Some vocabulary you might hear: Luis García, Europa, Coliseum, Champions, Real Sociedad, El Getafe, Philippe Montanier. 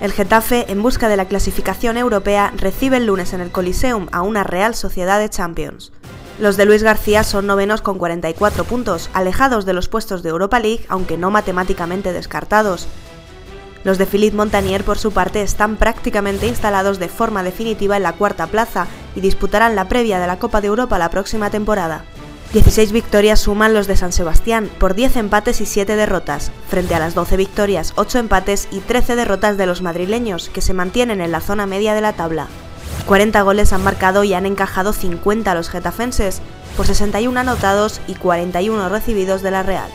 El Getafe, en busca de la clasificación europea, recibe el lunes en el Coliseum a una Real Sociedad de Champions. Los de Luis García son novenos con 44 puntos, alejados de los puestos de Europa League, aunque no matemáticamente descartados. Los de Philippe Montanier, por su parte, están prácticamente instalados de forma definitiva en la cuarta plaza y disputarán la previa de la Copa de Europa la próxima temporada. 16 victorias suman los de San Sebastián, por 10 empates y 7 derrotas, frente a las 12 victorias, 8 empates y 13 derrotas de los madrileños, que se mantienen en la zona media de la tabla. 40 goles han marcado y han encajado 50 a los getafenses, por 61 anotados y 41 recibidos de la Real.